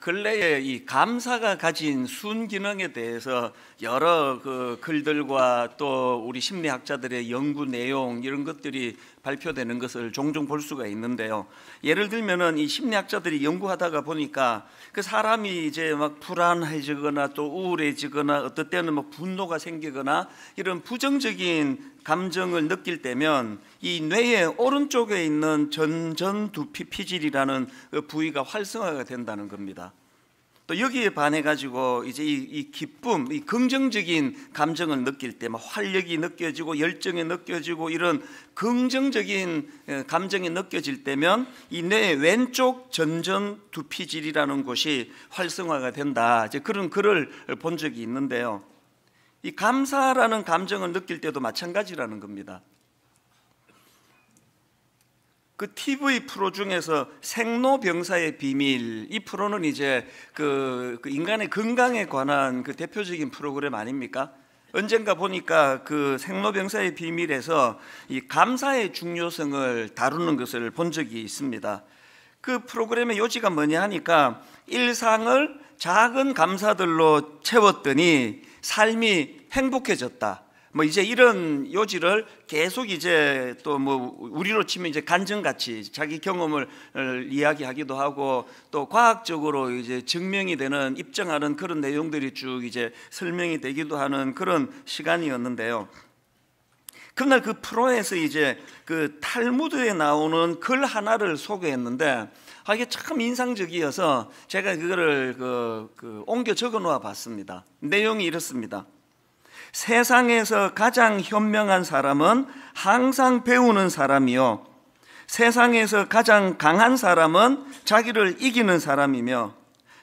근래에 이 감사가 가진 순기능에 대해서 여러 그 글들과 또 우리 심리학자들의 연구 내용 이런 것들이 발표되는 것을 종종 볼 수가 있는데요. 예를 들면은 이 심리학자들이 연구하다가 보니까 그 사람이 이제 막 불안해지거나 또 우울해지거나 어떨 때는 막 분노가 생기거나 이런 부정적인 감정을 느낄 때면 이 뇌의 오른쪽에 있는 전두피 피질이라는 부위가 활성화가 된다는 겁니다. 또 여기에 반해 가지고 이제 이 기쁨, 이 긍정적인 감정을 느낄 때 막 활력이 느껴지고 열정이 느껴지고 이런 긍정적인 감정이 느껴질 때면 이 뇌의 왼쪽 전두피질이라는 곳이 활성화가 된다. 이제 그런 글을 본 적이 있는데요. 이 감사라는 감정을 느낄 때도 마찬가지라는 겁니다. 그 TV 프로 중에서 생로병사의 비밀, 이 프로는 이제 그 인간의 건강에 관한 그 대표적인 프로그램 아닙니까? 언젠가 보니까 그 생로병사의 비밀에서 이 감사의 중요성을 다루는 것을 본 적이 있습니다. 그 프로그램의 요지가 뭐냐 하니까 일상을 작은 감사들로 채웠더니 삶이 행복해졌다. 뭐 이제 이런 요지를 계속 이제 또 뭐 우리로 치면 이제 간증같이 자기 경험을 이야기하기도 하고 또 과학적으로 이제 증명이 되는 입증하는 그런 내용들이 쭉 이제 설명이 되기도 하는 그런 시간이었는데요. 그날 그 프로에서 이제 그 탈무드에 나오는 글 하나를 소개했는데 이게 참 인상적이어서 제가 그거를 옮겨 적어 놓아 봤습니다. 내용이 이렇습니다. 세상에서 가장 현명한 사람은 항상 배우는 사람이요, 세상에서 가장 강한 사람은 자기를 이기는 사람이며,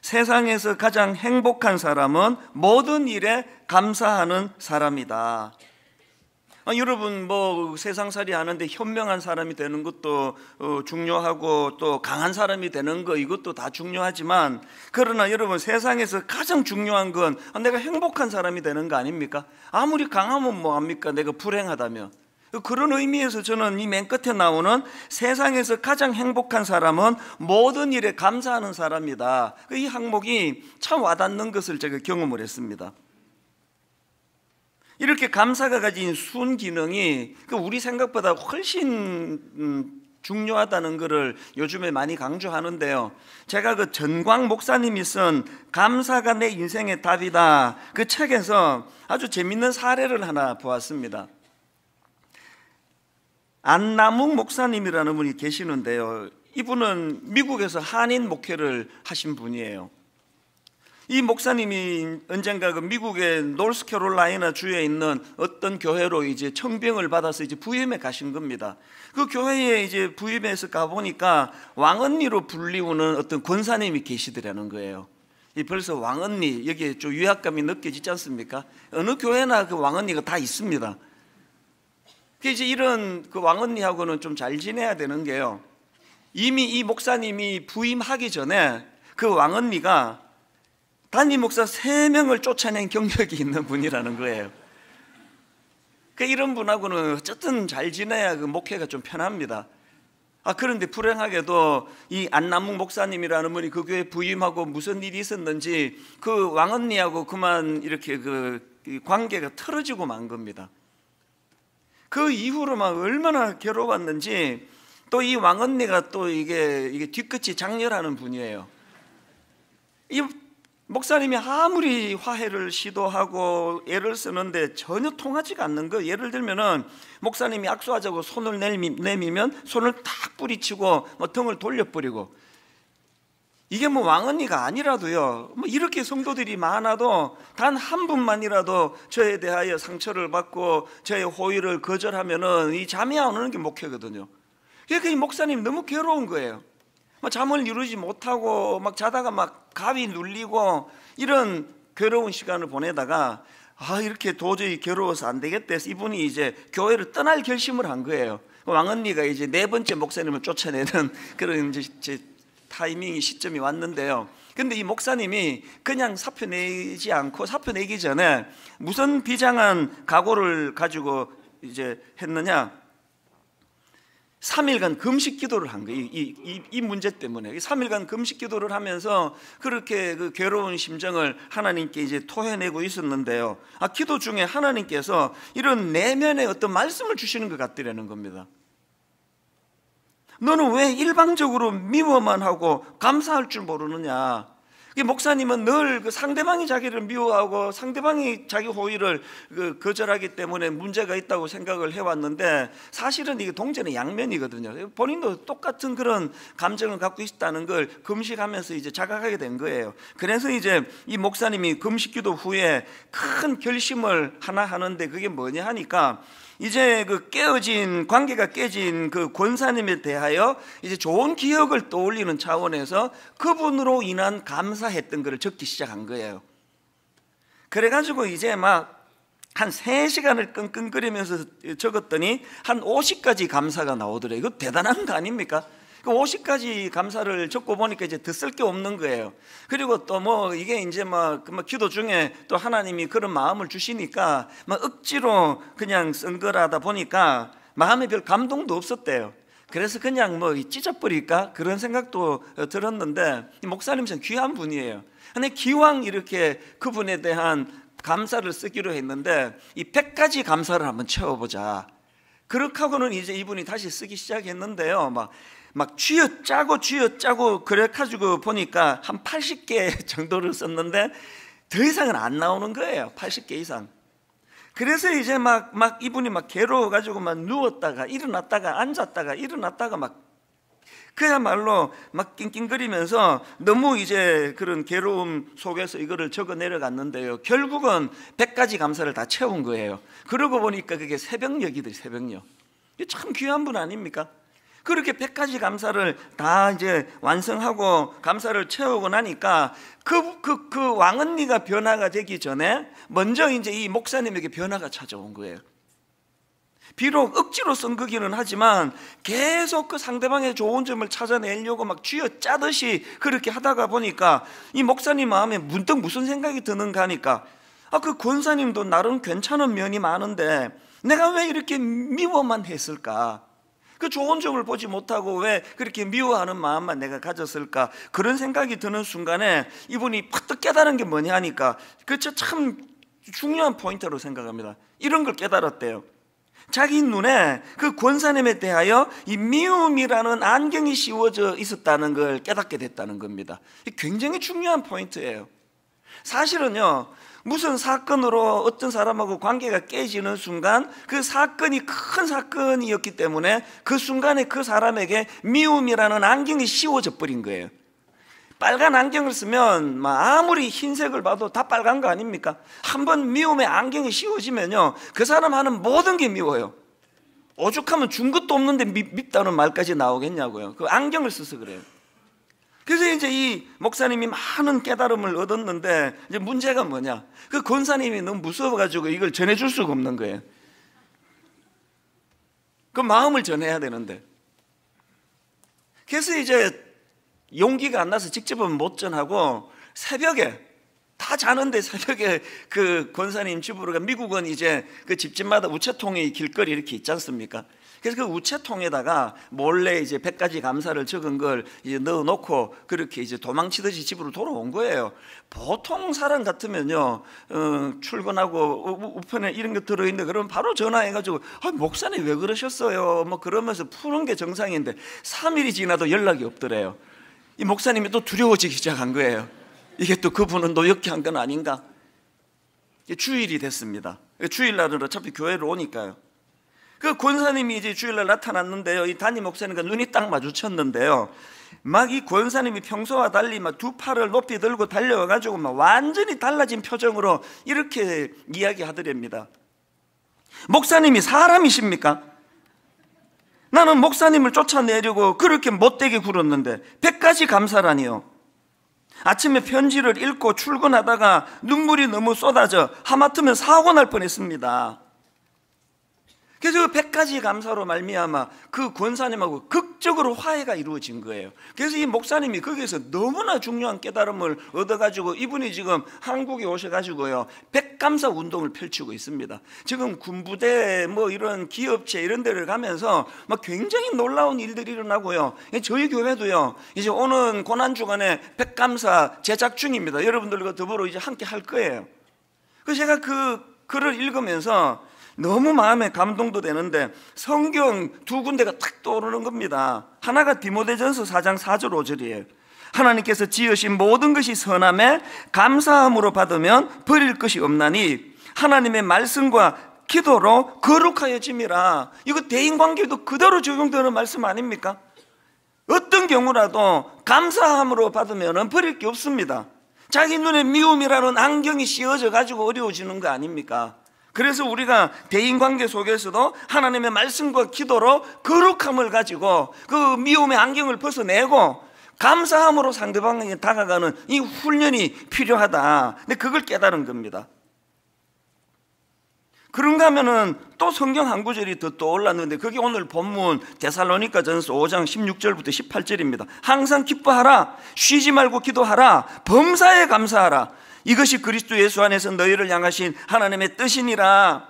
세상에서 가장 행복한 사람은 모든 일에 감사하는 사람이다. 여러분 뭐 세상살이 하는데 현명한 사람이 되는 것도 중요하고 또 강한 사람이 되는 거 이것도 다 중요하지만, 그러나 여러분 세상에서 가장 중요한 건 내가 행복한 사람이 되는 거 아닙니까? 아무리 강하면 뭐합니까? 내가 불행하다며. 그런 의미에서 저는 이 맨 끝에 나오는 세상에서 가장 행복한 사람은 모든 일에 감사하는 사람이다, 이 항목이 참 와닿는 것을 제가 경험을 했습니다. 이렇게 감사가 가진 순기능이 우리 생각보다 훨씬 중요하다는 것을 요즘에 많이 강조하는데요. 제가 그 전광 목사님이 쓴 감사가 내 인생의 답이다 그 책에서 아주 재밌는 사례를 하나 보았습니다. 안남욱 목사님이라는 분이 계시는데요. 이분은 미국에서 한인 목회를 하신 분이에요. 이 목사님이 언젠가 그 미국의 노스캐롤라이나 주에 있는 어떤 교회로 이제 청병을 받아서 이제 부임에 가신 겁니다. 그 교회에 이제 부임해서 가보니까 왕언니로 불리우는 어떤 권사님이 계시더라는 거예요. 이 벌써 왕언니, 여기에 좀 위압감이 느껴지지 않습니까? 어느 교회나 그 왕언니가 다 있습니다. 이제 이런 그 왕언니하고는 좀 잘 지내야 되는 게요, 이미 이 목사님이 부임하기 전에 그 왕언니가 담임 목사 3명을 쫓아낸 경력이 있는 분이라는 거예요. 그러니까 이런 분하고는 어쨌든 잘 지내야 그 목회가 좀 편합니다. 그런데 불행하게도 이 안남욱 목사님이라는 분이 그 교회 부임하고 무슨 일이 있었는지 그 왕언니하고 그만 이렇게 그 관계가 틀어지고 만 겁니다. 그 이후로 막 얼마나 괴로웠는지 또 이 왕언니가 또 이게 뒤끝이 장렬하는 분이에요. 이 목사님이 아무리 화해를 시도하고 애를 쓰는데 전혀 통하지가 않는 거. 예를 들면은 목사님이 악수하자고 손을 내미면 손을 탁 뿌리치고 뭐 등을 돌려버리고, 이게 뭐 왕언니가 아니라도요, 뭐 이렇게 성도들이 많아도 단 한 분만이라도 저에 대하여 상처를 받고 저의 호의를 거절하면은 이 잠이 안 오는 게 목회거든요. 그러니까 이 목사님 너무 괴로운 거예요. 잠을 이루지 못하고 막 자다가 막 가위 눌리고 이런 괴로운 시간을 보내다가 이렇게 도저히 괴로워서 안 되겠다 해서 이분이 이제 교회를 떠날 결심을 한 거예요. 왕언니가 이제 4번째 목사님을 쫓아내는 그런 이제 타이밍이 시점이 왔는데요. 근데 이 목사님이 그냥 사표 내지 않고 사표 내기 전에 무슨 비장한 각오를 가지고 이제 했느냐, 3일간 금식 기도를 한 거예요. 이 문제 때문에 3일간 금식 기도를 하면서 그렇게 그 괴로운 심정을 하나님께 이제 토해내고 있었는데요. 기도 중에 하나님께서 이런 내면의 어떤 말씀을 주시는 것 같더라는 겁니다. 너는 왜 일방적으로 미워만 하고 감사할 줄 모르느냐? 목사님은 늘 그 상대방이 자기를 미워하고 상대방이 자기 호의를 그 거절하기 때문에 문제가 있다고 생각을 해왔는데, 사실은 이게 동전의 양면이거든요. 본인도 똑같은 그런 감정을 갖고 있다는 걸 금식하면서 이제 자각하게 된 거예요. 그래서 이제 이 목사님이 금식기도 후에 큰 결심을 하나 하는데, 그게 뭐냐 하니까 이제 그 관계가 깨진 그 권사님에 대하여 이제 좋은 기억을 떠올리는 차원에서 그분으로 인한 감사했던 것을 적기 시작한 거예요. 그래가지고 이제 막 한 3시간을 끙끙거리면서 적었더니 한 50가지 감사가 나오더래요. 이거 대단한 거 아닙니까? 50가지 감사를 적고 보니까 이제 더 쓸 게 없는 거예요. 그리고 또 뭐 이게 이제 막 기도 중에 또 하나님이 그런 마음을 주시니까 막 억지로 그냥 쓴 거라다 보니까 마음에 별 감동도 없었대요. 그래서 그냥 뭐 찢어버릴까 그런 생각도 들었는데, 목사님 참 귀한 분이에요. 근데 기왕 이렇게 그분에 대한 감사를 쓰기로 했는데 이 100가지 감사를 한번 채워보자. 그렇게 하고는 이제 이분이 다시 쓰기 시작했는데요. 막 쥐어짜고 그래가지고 보니까 한 80개 정도를 썼는데 더 이상은 안 나오는 거예요. 80개 이상. 그래서 이제 막 이분이 막 괴로워가지고 막 누웠다가 일어났다가 앉았다가 일어났다가 막 그야말로 막 낑낑거리면서 너무 이제 그런 괴로움 속에서 이거를 적어 내려갔는데요. 결국은 100가지 감사를 다 채운 거예요. 그러고 보니까 그게 새벽녘이더라고요. 참 귀한 분 아닙니까? 그렇게 100가지 감사를 다 이제 완성하고 감사를 채우고 나니까 그 왕언니가 변화가 되기 전에 먼저 이제 이 목사님에게 변화가 찾아온 거예요. 비록 억지로 쓴 거기는 하지만 계속 그 상대방의 좋은 점을 찾아내려고 막 쥐어짜듯이 그렇게 하다가 보니까 이 목사님 마음에 문득 무슨 생각이 드는가 하니까, 그 권사님도 나름 괜찮은 면이 많은데 내가 왜 이렇게 미워만 했을까? 그 좋은 점을 보지 못하고 왜 그렇게 미워하는 마음만 내가 가졌을까? 그런 생각이 드는 순간에 이분이 퍼뜩 깨달은 게 뭐냐 하니까, 그쵸, 참 중요한 포인트로 생각합니다. 이런 걸 깨달았대요. 자기 눈에 그 권사님에 대하여 이 미움이라는 안경이 씌워져 있었다는 걸 깨닫게 됐다는 겁니다. 굉장히 중요한 포인트예요. 사실은요, 무슨 사건으로 어떤 사람하고 관계가 깨지는 순간 그 사건이 큰 사건이었기 때문에 그 순간에 그 사람에게 미움이라는 안경이 씌워져 버린 거예요. 빨간 안경을 쓰면 막 아무리 흰색을 봐도 다 빨간 거 아닙니까? 한번 미움의 안경이 씌워지면요, 그 사람 하는 모든 게 미워요. 오죽하면 준 것도 없는데 밉다는 말까지 나오겠냐고요. 그 안경을 써서 그래요. 그래서 이제 이 목사님이 많은 깨달음을 얻었는데 이제 문제가 뭐냐? 그 권사님이 너무 무서워가지고 이걸 전해줄 수가 없는 거예요. 그 마음을 전해야 되는데. 그래서 이제 용기가 안 나서 직접은 못 전하고 새벽에 다 자는데 새벽에 그 권사님 집으로 가. 미국은 이제 그 집집마다 우체통이 길거리 이렇게 있지 않습니까? 그래서 그 우체통에다가 몰래 이제 100가지 감사를 적은 걸 이제 넣어놓고 그렇게 이제 도망치듯이 집으로 돌아온 거예요. 보통 사람 같으면요, 출근하고 우편에 이런 게 들어있는데 그러면 바로 전화해가지고, 목사님 왜 그러셨어요? 뭐 그러면서 푸는 게 정상인데 3일이 지나도 연락이 없더래요. 이 목사님이 또 두려워지기 시작한 거예요. 이게 또 그분은 노역한 건 아닌가? 주일이 됐습니다. 주일날은 어차피 교회를 오니까요. 그 권사님이 이제 주일날 나타났는데요, 이 담임 목사님과 눈이 딱 마주쳤는데요, 막 이 권사님이 평소와 달리 막 두 팔을 높이 들고 달려와가지고 막 완전히 달라진 표정으로 이렇게 이야기하더랍니다. 목사님이 사람이십니까? 나는 목사님을 쫓아내려고 그렇게 못되게 굴었는데 100가지 감사라니요. 아침에 편지를 읽고 출근하다가 눈물이 너무 쏟아져 하마터면 사고 날 뻔했습니다. 그래서 100가지 감사로 말미암아 그 권사님하고 극적으로 화해가 이루어진 거예요. 그래서 이 목사님이 거기에서 너무나 중요한 깨달음을 얻어가지고 이분이 지금 한국에 오셔가지고요 100감사 운동을 펼치고 있습니다. 지금 군부대 뭐 이런 기업체 이런 데를 가면서 막 굉장히 놀라운 일들이 일어나고요. 저희 교회도요 이제 오는 고난주간에 100감사 제작 중입니다. 여러분들과 더불어 이제 함께 할 거예요. 그래서 제가 그 글을 읽으면서 너무 마음에 감동도 되는데 성경 두 군데가 탁 떠오르는 겁니다. 하나가 디모데전서 4장 4절 5절이에요. 하나님께서 지으신 모든 것이 선함에 감사함으로 받으면 버릴 것이 없나니 하나님의 말씀과 기도로 거룩하여짐이라. 이거 대인관계도 그대로 적용되는 말씀 아닙니까? 어떤 경우라도 감사함으로 받으면 버릴 게 없습니다. 자기 눈에 미움이라는 안경이 씌워져 가지고 어려워지는 거 아닙니까? 그래서 우리가 대인관계 속에서도 하나님의 말씀과 기도로 거룩함을 가지고 그 미움의 안경을 벗어내고 감사함으로 상대방에게 다가가는 이 훈련이 필요하다. 근데 그걸 깨달은 겁니다. 그런가 하면은 또 성경 한 구절이 더 떠올랐는데 그게 오늘 본문 데살로니가 전서 5장 16절부터 18절입니다. 항상 기뻐하라. 쉬지 말고 기도하라. 범사에 감사하라. 이것이 그리스도 예수 안에서 너희를 향하신 하나님의 뜻이니라.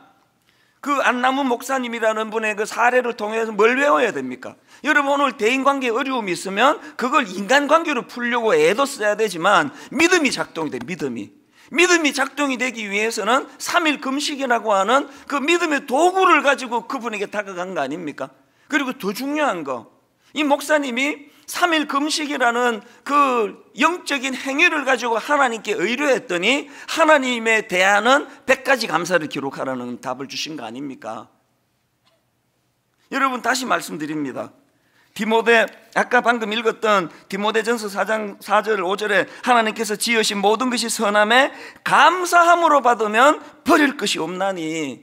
그 안남은 목사님이라는 분의 그 사례를 통해서 뭘 외워야 됩니까? 여러분 오늘 대인관계에 어려움이 있으면 그걸 인간관계로 풀려고 애도 써야 되지만 믿음이 작동이 돼. 믿음이 작동이 되기 위해서는 3일 금식이라고 하는 그 믿음의 도구를 가지고 그분에게 다가간 거 아닙니까? 그리고 더 중요한 거, 이 목사님이 3일 금식이라는 그 영적인 행위를 가지고 하나님께 의뢰했더니 하나님에 대하는 100가지 감사를 기록하라는 답을 주신 거 아닙니까? 여러분 다시 말씀드립니다. 디모데, 아까 방금 읽었던 디모데전서 4장 4절 5절에 하나님께서 지으신 모든 것이 선함에 감사함으로 받으면 버릴 것이 없나니.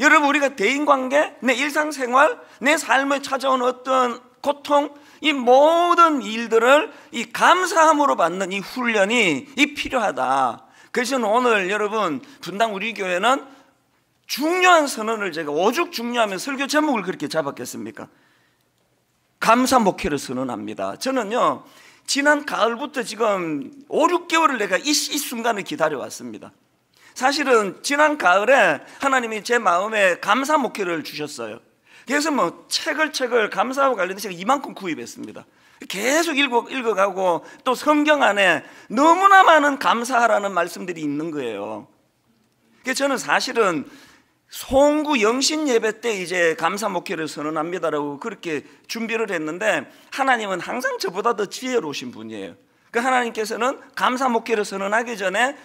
여러분 우리가 대인관계, 내 일상생활, 내 삶에 찾아온 어떤 고통, 이 모든 일들을 이 감사함으로 받는 이 훈련이 이 필요하다. 그래서 오늘 여러분 분당 우리 교회는 중요한 선언을 제가 오죽 중요하면 설교 제목을 그렇게 잡았겠습니까? 감사 목회를 선언합니다. 저는요 지난 가을부터 지금 5, 6개월을 내가 이 순간을 기다려왔습니다. 사실은 지난 가을에 하나님이 제 마음에 감사 목회를 주셨어요. 그래서 뭐 책을 감사하고 관련된 책을 이만큼 구입했습니다. 계속 읽어가고 또 성경 안에 너무나 많은 감사하라는 말씀들이 있는 거예요. 그래서 저는 사실은 송구 영신 예배 때 이제 감사 목회를 선언합니다라고 그렇게 준비를 했는데 하나님은 항상 저보다 더 지혜로우신 분이에요. 그 하나님께서는 감사 목회를 선언하기 전에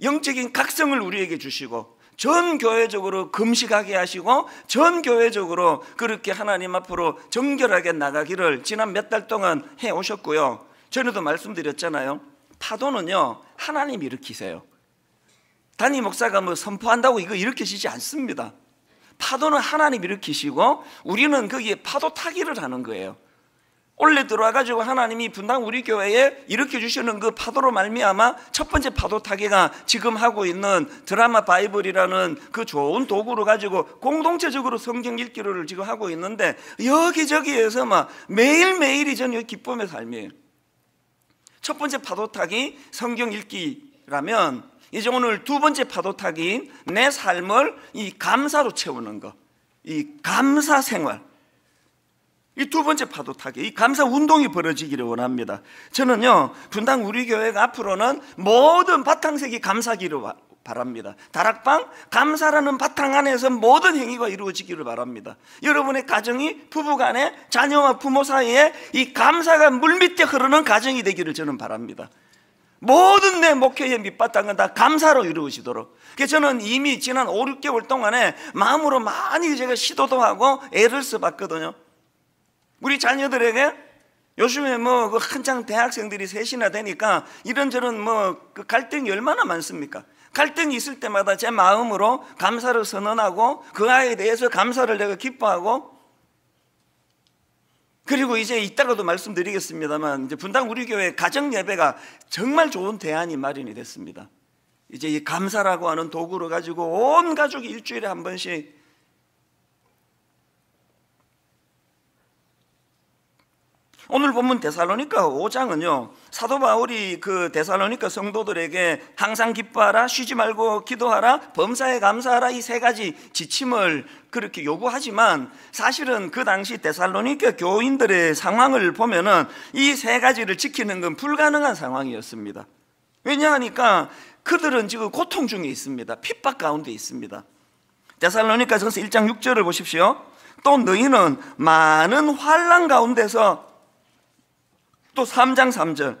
영적인 각성을 우리에게 주시고 전 교회적으로 금식하게 하시고 전 교회적으로 그렇게 하나님 앞으로 정결하게 나가기를 지난 몇 달 동안 해오셨고요. 전에도 말씀드렸잖아요. 파도는요 하나님이 일으키세요. 단임 목사가 뭐 선포한다고 이거 일으키시지 않습니다. 파도는 하나님 일으키시고 우리는 거기에 파도 타기를 하는 거예요. 원래 들어와가지고 하나님이 분당 우리 교회에 일으켜주시는 그 파도로 말미암아 첫 번째 파도 타기가 지금 하고 있는 드라마 바이블이라는 그 좋은 도구를 가지고 공동체적으로 성경 읽기를 지금 하고 있는데 여기저기에서 막 매일매일이 저는 기쁨의 삶이에요. 첫 번째 파도 타기 성경 읽기라면 이제 오늘 두 번째 파도 타기인 내 삶을 이 감사로 채우는 것, 이 감사 생활, 이 두 번째 파도 타기, 이 감사 운동이 벌어지기를 원합니다. 저는요 분당 우리 교회가 앞으로는 모든 바탕색이 감사기를 바랍니다. 다락방 감사라는 바탕 안에서 모든 행위가 이루어지기를 바랍니다. 여러분의 가정이 부부간에 자녀와 부모 사이에 이 감사가 물밑에 흐르는 가정이 되기를 저는 바랍니다. 모든 내 목회의 밑바탕은 다 감사로 이루어지도록. 그래서 저는 이미 지난 5, 6개월 동안에 마음으로 많이 제가 시도도 하고 애를 써봤거든요. 우리 자녀들에게 요즘에 뭐 한창 대학생들이 셋이나 되니까 이런저런 뭐 그 갈등이 얼마나 많습니까? 갈등이 있을 때마다 제 마음으로 감사를 선언하고 그 아이에 대해서 감사를 내가 기뻐하고, 그리고 이제 이따가도 말씀드리겠습니다만 이제 분당 우리 교회 가정 예배가 정말 좋은 대안이 마련이 됐습니다. 이제 이 감사라고 하는 도구를 가지고 온 가족이 일주일에 한 번씩 오늘 본문 데살로니가 5장은요, 사도 바울이 그 데살로니가 성도들에게 항상 기뻐하라, 쉬지 말고 기도하라, 범사에 감사하라, 이 세 가지 지침을 그렇게 요구하지만, 사실은 그 당시 데살로니가 교인들의 상황을 보면은 이 세 가지를 지키는 건 불가능한 상황이었습니다. 왜냐하니까 그들은 지금 고통 중에 있습니다. 핍박 가운데 있습니다. 데살로니가 전서 1장 6절을 보십시오. 또 너희는 많은 환난 가운데서, 또 3장 3절,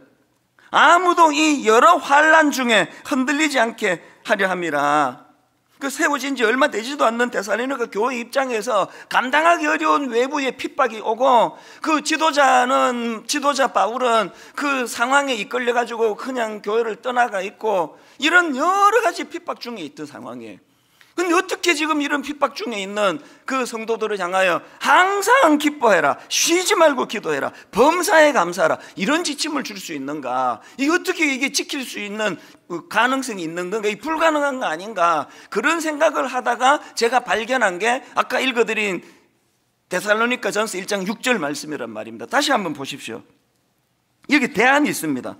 아무도 이 여러 환난 중에 흔들리지 않게 하려 합니다. 그 세워진 지 얼마 되지도 않는 데살로니가 교회 입장에서 감당하기 어려운 외부의 핍박이 오고, 그 지도자 바울은 그 상황에 이끌려가지고 그냥 교회를 떠나가 있고, 이런 여러 가지 핍박 중에 있던 상황이에요. 근데 어떻게 지금 이런 핍박 중에 있는 그 성도들을 향하여 항상 기뻐해라, 쉬지 말고 기도해라, 범사에 감사하라, 이런 지침을 줄 수 있는가? 이게 어떻게 이게 지킬 수 있는 가능성이 있는 건가? 이 불가능한 거 아닌가? 그런 생각을 하다가 제가 발견한 게 아까 읽어드린 데살로니가 전서 1장 6절 말씀이란 말입니다. 다시 한번 보십시오. 여기 대안이 있습니다.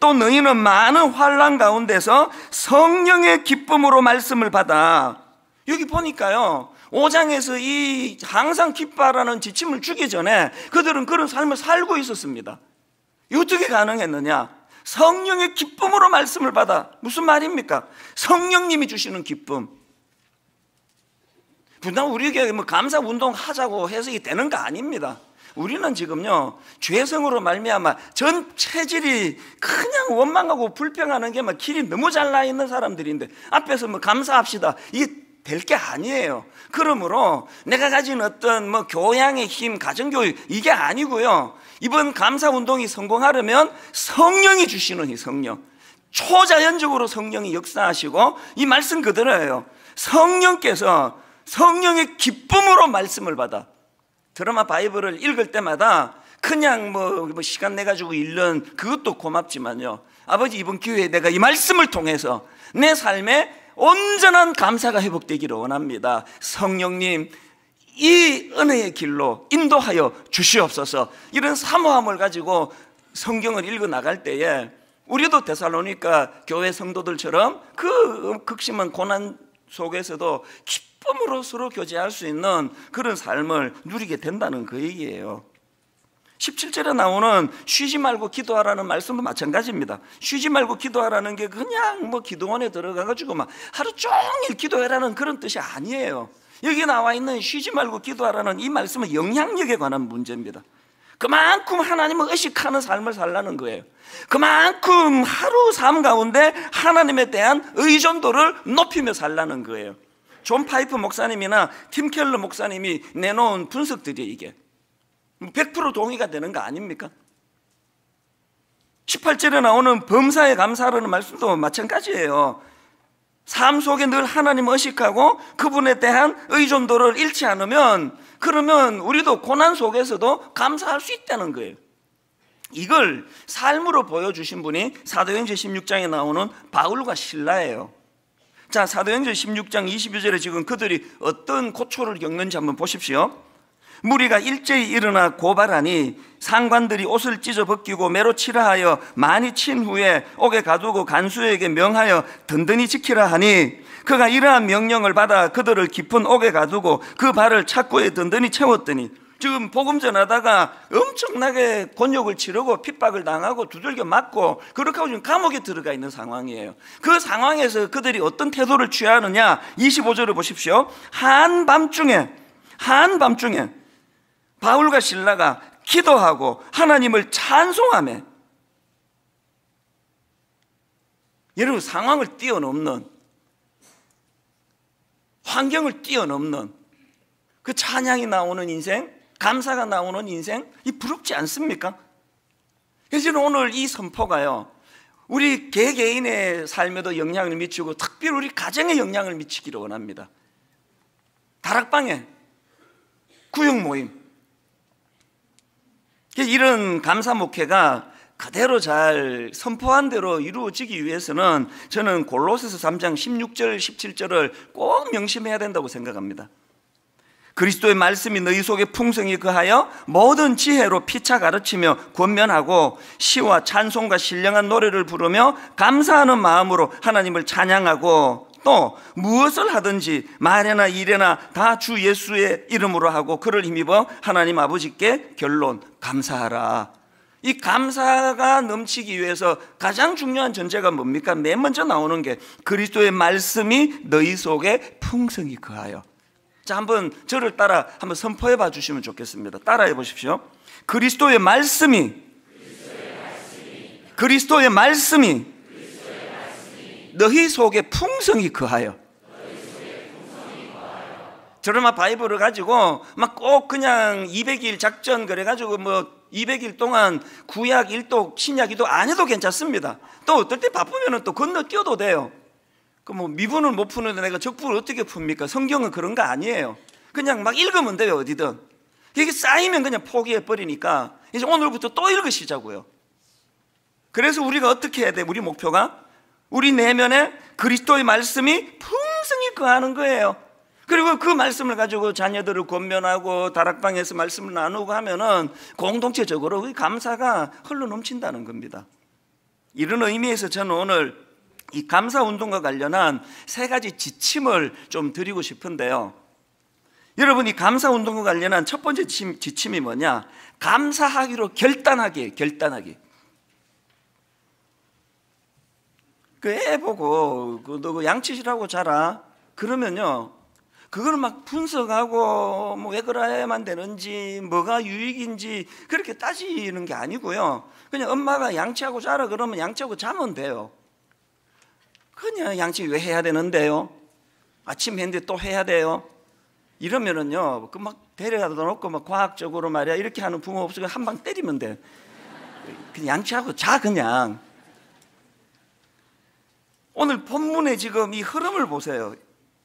또 너희는 많은 환난 가운데서 성령의 기쁨으로 말씀을 받아. 여기 보니까요, 5장에서 이 항상 기뻐하라는 지침을 주기 전에 그들은 그런 삶을 살고 있었습니다. 어떻게 가능했느냐? 성령의 기쁨으로 말씀을 받아. 무슨 말입니까? 성령님이 주시는 기쁨. 분명 우리에게 뭐 감사 운동 하자고 해석이 되는 거 아닙니다. 우리는 지금요, 죄성으로 말미암아 전 체질이 그냥 원망하고 불평하는 게 막 길이 너무 잘라 있는 사람들인데, 앞에서 뭐 감사합시다, 이게 될 게 아니에요. 그러므로 내가 가진 어떤 뭐 교양의 힘, 가정교육, 이게 아니고요, 이번 감사 운동이 성공하려면 성령이 주시는, 이 성령, 초자연적으로 성령이 역사하시고, 이 말씀 그대로예요. 성령께서 성령의 기쁨으로 말씀을 받아. 드라마 바이블을 읽을 때마다 그냥 뭐 시간 내가지고 읽는 그것도 고맙지만요, 아버지, 이번 기회에 내가 이 말씀을 통해서 내 삶에 온전한 감사가 회복되기를 원합니다. 성령님, 이 은혜의 길로 인도하여 주시옵소서. 이런 사모함을 가지고 성경을 읽어 나갈 때에 우리도 데살로니가 교회 성도들처럼 그 극심한 고난 속에서도 기쁨으로 서로 교제할 수 있는 그런 삶을 누리게 된다는 그 얘기예요. 17절에 나오는 쉬지 말고 기도하라는 말씀도 마찬가지입니다. 쉬지 말고 기도하라는 게 그냥 뭐 기도원에 들어가가지고 막 하루 종일 기도해라는 그런 뜻이 아니에요. 여기 나와 있는 쉬지 말고 기도하라는 이 말씀은 영향력에 관한 문제입니다. 그만큼 하나님을 의식하는 삶을 살라는 거예요. 그만큼 하루 삶 가운데 하나님에 대한 의존도를 높이며 살라는 거예요. 존 파이프 목사님이나 팀 켈러 목사님이 내놓은 분석들이에요. 이게 100% 동의가 되는 거 아닙니까? 18절에 나오는 범사에 감사하라는 말씀도 마찬가지예요. 삶 속에 늘 하나님을 의식하고 그분에 대한 의존도를 잃지 않으면, 그러면 우리도 고난 속에서도 감사할 수 있다는 거예요. 이걸 삶으로 보여주신 분이 사도행전 16장에 나오는 바울과 실라예요. 자, 사도행전 16장 22절에 지금 그들이 어떤 고초를 겪는지 한번 보십시오. 무리가 일제히 일어나 고발하니 상관들이 옷을 찢어 벗기고 매로 치라 하여 많이 친 후에 옥에 가두고 간수에게 명하여 든든히 지키라 하니, 그가 이러한 명령을 받아 그들을 깊은 옥에 가두고 그 발을 착고에 든든히 채웠더니, 지금 복음 전하다가 엄청나게 곤욕을 치르고 핍박을 당하고 두들겨 맞고 그렇게 하고 지금 감옥에 들어가 있는 상황이에요. 그 상황에서 그들이 어떤 태도를 취하느냐, 25절을 보십시오. 한밤중에 바울과 실라가 기도하고 하나님을 찬송하며, 여러분, 상황을 뛰어넘는, 환경을 뛰어넘는 그 찬양이 나오는 인생, 감사가 나오는 인생, 이 부럽지 않습니까? 그래서 오늘 이 선포가요, 우리 개개인의 삶에도 영향을 미치고 특별히 우리 가정에 영향을 미치기를 원합니다. 다락방에 구역 모임, 이런 감사 목회가 그대로 잘 선포한 대로 이루어지기 위해서는 저는 골로새서 3장 16절, 17절을 꼭 명심해야 된다고 생각합니다. 그리스도의 말씀이 너희 속에 풍성히 그하여 모든 지혜로 피차 가르치며 권면하고 시와 찬송과 신령한 노래를 부르며 감사하는 마음으로 하나님을 찬양하고 또 무엇을 하든지 말이나 일이나 다 주 예수의 이름으로 하고 그를 힘입어 하나님 아버지께 결론 감사하라. 이 감사가 넘치기 위해서 가장 중요한 전제가 뭡니까? 맨 먼저 나오는 게 그리스도의 말씀이 너희 속에 풍성히 그하여. 자, 한번 저를 따라 한번 선포해 봐 주시면 좋겠습니다. 따라해 보십시오. 그리스도의 말씀이, 그리스도의 말씀이 너희 속에 풍성히 그하여. 저렴한 바이블을 가지고 막 꼭 그냥 200일 작전 그래가지고 뭐 200일 동안 구약, 일독, 신약 기도 안 해도 괜찮습니다. 또 어떨 때 바쁘면 또 건너뛰어도 돼요. 그 뭐 미분을 못 푸는데 내가 적분을 어떻게 풉니까? 성경은 그런 거 아니에요. 그냥 막 읽으면 돼요, 어디든. 이게 쌓이면 그냥 포기해버리니까 이제 오늘부터 또 읽으시자고요. 그래서 우리가 어떻게 해야 돼? 우리 목표가? 우리 내면에 그리스도의 말씀이 풍성히 거하는 거예요. 그리고 그 말씀을 가지고 자녀들을 권면하고 다락방에서 말씀을 나누고 하면은 공동체적으로 그 감사가 흘러 넘친다는 겁니다. 이런 의미에서 저는 오늘 이 감사 운동과 관련한 세 가지 지침을 좀 드리고 싶은데요. 여러분이 감사 운동과 관련한 첫 번째 지침이 뭐냐? 감사하기로 결단하기. 그 애 보고 너 양치질하고 자라 그러면요, 그걸 막 분석하고 뭐 왜 그래야만 되는지 뭐가 유익인지 그렇게 따지는 게 아니고요, 그냥 엄마가 양치하고 자라 그러면 양치하고 자면 돼요. 그냥 양치 왜 해야 되는데요? 아침 했는데 또 해야 돼요? 이러면은요 그 막 데려다 놓고 막 과학적으로 말이야 이렇게 하는 부모 없으니까 한 방 때리면 돼. 그냥 양치하고 자. 그냥 오늘 본문의 지금 이 흐름을 보세요.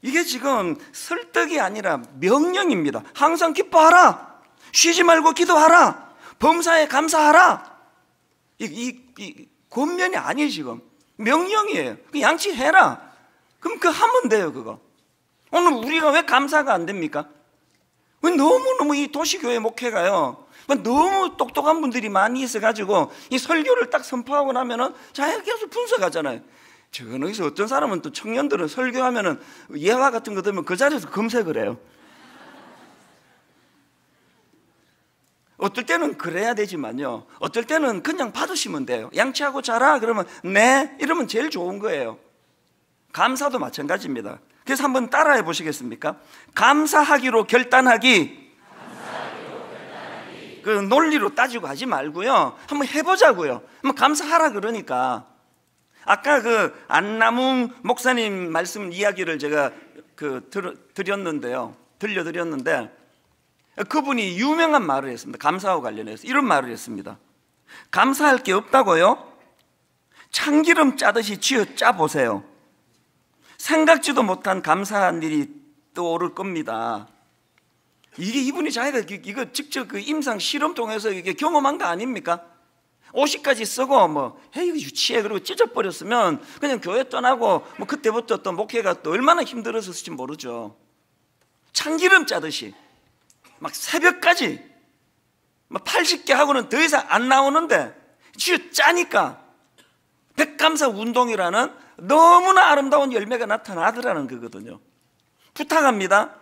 이게 지금 설득이 아니라 명령입니다. 항상 기뻐하라. 쉬지 말고 기도하라. 범사에 감사하라. 이 권면이 아니에요, 지금. 명령이에요. 양치해라. 그럼 그거 하면 돼요, 그거. 오늘 우리가 왜 감사가 안 됩니까? 너무너무 이 도시교회 목회가요, 너무 똑똑한 분들이 많이 있어가지고 이 설교를 딱 선포하고 나면은 자기가 계속 분석하잖아요. 저건 여기서 어떤 사람은 또 청년들은 설교하면은 예화 같은 거 들으면 그 자리에서 검색을 해요. 어떨 때는 그래야 되지만요, 어떨 때는 그냥 받으시면 돼요. 양치하고 자라 그러면 네 이러면 제일 좋은 거예요. 감사도 마찬가지입니다. 그래서 한번 따라해 보시겠습니까? 감사하기로 결단하기. 그 논리로 따지고 하지 말고요, 한번 해보자고요. 한번 감사하라 그러니까. 아까 그 안남웅 목사님 말씀 이야기를 제가 들려드렸는데 그분이 유명한 말을 했습니다. 감사와 관련해서 이런 말을 했습니다. 감사할 게 없다고요? 참기름 짜듯이 쥐어 짜보세요. 생각지도 못한 감사한 일이 떠오를 겁니다. 이게 이분이 자기가 이거 직접 그 임상 실험 통해서 이게 경험한 거 아닙니까? 50까지 쓰고 뭐 에이 이거 유치해 그리고 찢어버렸으면 그냥 교회 떠나고 뭐 그때부터 또 목회가 또 얼마나 힘들었을지 모르죠. 참기름 짜듯이 막 새벽까지 막 80개 하고는 더 이상 안 나오는데 쥐어 짜니까 백감사 운동이라는 너무나 아름다운 열매가 나타나더라는 거거든요. 부탁합니다.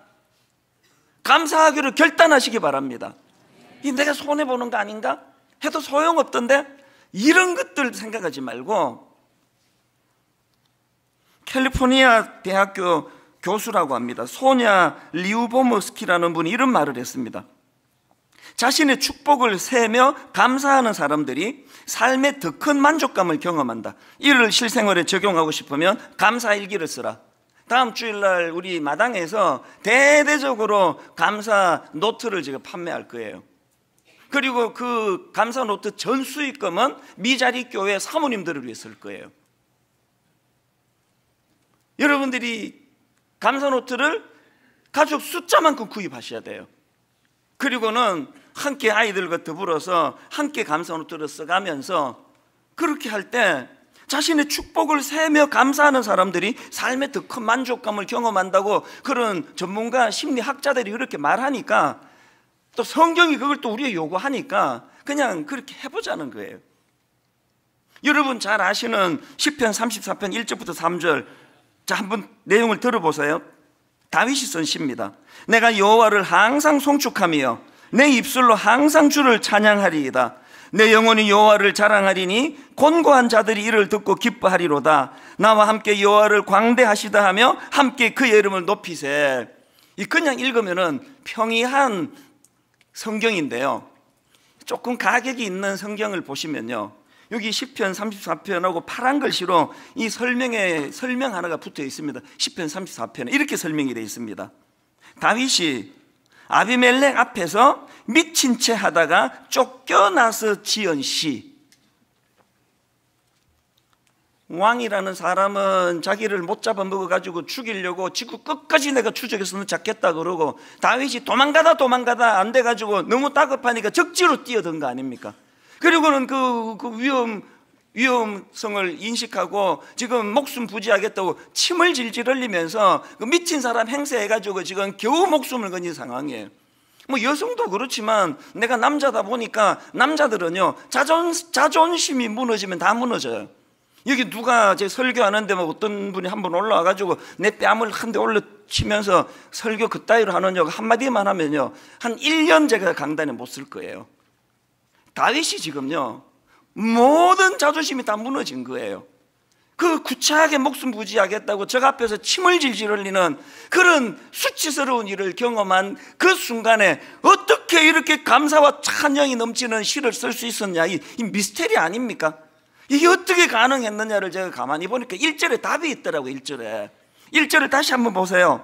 감사하기로 결단하시기 바랍니다. 이 내가 손해보는 거 아닌가? 해도 소용없던데? 이런 것들 생각하지 말고. 캘리포니아 대학교 교수라고 합니다. 소냐 리우보머스키라는 분이 이런 말을 했습니다. 자신의 축복을 세며 감사하는 사람들이 삶에 더 큰 만족감을 경험한다. 이를 실생활에 적용하고 싶으면 감사일기를 쓰라. 다음 주일날 우리 마당에서 대대적으로 감사 노트를 제가 판매할 거예요. 그리고 그 감사 노트 전 수익금은 미자리 교회 사모님들을 위해 쓸 거예요. 여러분들이 감사 노트를 가족 숫자만큼 구입하셔야 돼요. 그리고는 함께 아이들과 더불어서 함께 감사 노트를 써가면서 그렇게 할 때 자신의 축복을 세며 감사하는 사람들이 삶의 더 큰 만족감을 경험한다고 그런 전문가 심리학자들이 그렇게 말하니까, 또 성경이 그걸 또 우리에게 요구하니까 그냥 그렇게 해보자는 거예요. 여러분 잘 아시는 시편 34편 1절부터 3절, 자 한번 내용을 들어보세요. 다윗이 쓴 시입니다. 내가 여호와를 항상 송축하며 내 입술로 항상 주를 찬양하리이다. 내 영혼이 여호와를 자랑하리니 곤고한 자들이 이를 듣고 기뻐하리로다. 나와 함께 여호와를 광대하시다 하며 함께 그의 이름을 높이세. 이 그냥 읽으면은 평이한 성경인데요, 조금 가격이 있는 성경을 보시면요, 여기 시편 34편하고 파란 글씨로 이 설명에 설명 하나가 붙어 있습니다. 시편 34편에 이렇게 설명이 되어 있습니다. 다윗이 아비멜렉 앞에서 미친 채 하다가 쫓겨나서 지은 시. 왕이라는 사람은 자기를 못 잡아먹어가지고 죽이려고 지구 끝까지 내가 추적해서 잡겠다 그러고, 다윗이 도망가다 안 돼가지고 너무 다급하니까 적지로 뛰어든 거 아닙니까? 그리고는 그 위험성을 인식하고 지금 목숨 부지하겠다고 침을 질질 흘리면서 그 미친 사람 행세해가지고 지금 겨우 목숨을 건진 상황이에요. 뭐 여성도 그렇지만 내가 남자다 보니까 남자들은요, 자존심이 무너지면 다 무너져요. 여기 누가 제 설교하는데 막 어떤 분이 한 번 올라와가지고 내 뺨을 한 대 올려치면서 설교 그따위로 하느냐고 한마디만 하면요, 한 1년 제가 강단에 못 쓸 거예요. 다윗이 지금요 모든 자존심이 다 무너진 거예요. 그 구차하게 목숨 부지하겠다고 적 앞에서 침을 질질 흘리는 그런 수치스러운 일을 경험한 그 순간에 어떻게 이렇게 감사와 찬양이 넘치는 시를 쓸 수 있었냐, 이 미스테리 아닙니까? 이게 어떻게 가능했느냐를 제가 가만히 보니까 1절에 답이 있더라고요. 1절을 다시 한번 보세요.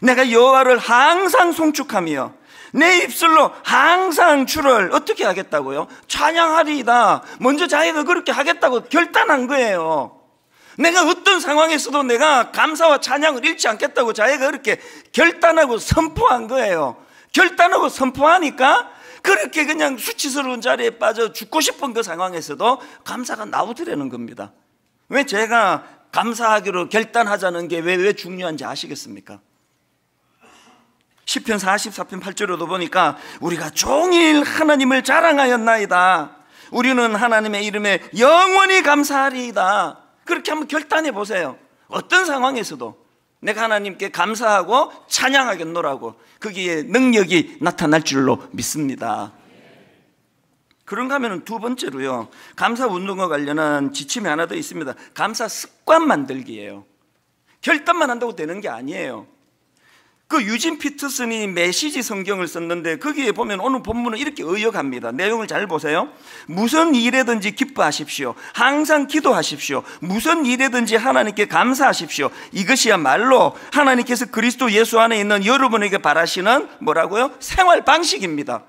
내가 여호와를 항상 송축하며 내 입술로 항상 주를 어떻게 하겠다고요? 찬양하리이다. 먼저 자기가 그렇게 하겠다고 결단한 거예요. 내가 어떤 상황에서도 내가 감사와 찬양을 잃지 않겠다고 자기가 그렇게 결단하고 선포한 거예요. 결단하고 선포하니까 그렇게 그냥 수치스러운 자리에 빠져 죽고 싶은 그 상황에서도 감사가 나오더라는 겁니다. 왜 제가 감사하기로 결단하자는 게 왜 중요한지 아시겠습니까? 시편 44편 8절에도 보니까 우리가 종일 하나님을 자랑하였나이다. 우리는 하나님의 이름에 영원히 감사하리이다. 그렇게 한번 결단해 보세요. 어떤 상황에서도 내가 하나님께 감사하고 찬양하겠노라고, 거기에 능력이 나타날 줄로 믿습니다. 그런가 하면 두 번째로요, 감사 운동과 관련한 지침이 하나 더 있습니다. 감사 습관 만들기예요. 결단만 한다고 되는 게 아니에요. 그 유진 피터슨이 메시지 성경을 썼는데 거기에 보면 오늘 본문은 이렇게 의역합니다. 내용을 잘 보세요. 무슨 일에든지 기뻐하십시오. 항상 기도하십시오. 무슨 일에든지 하나님께 감사하십시오. 이것이야말로 하나님께서 그리스도 예수 안에 있는 여러분에게 바라시는 뭐라고요? 생활 방식입니다.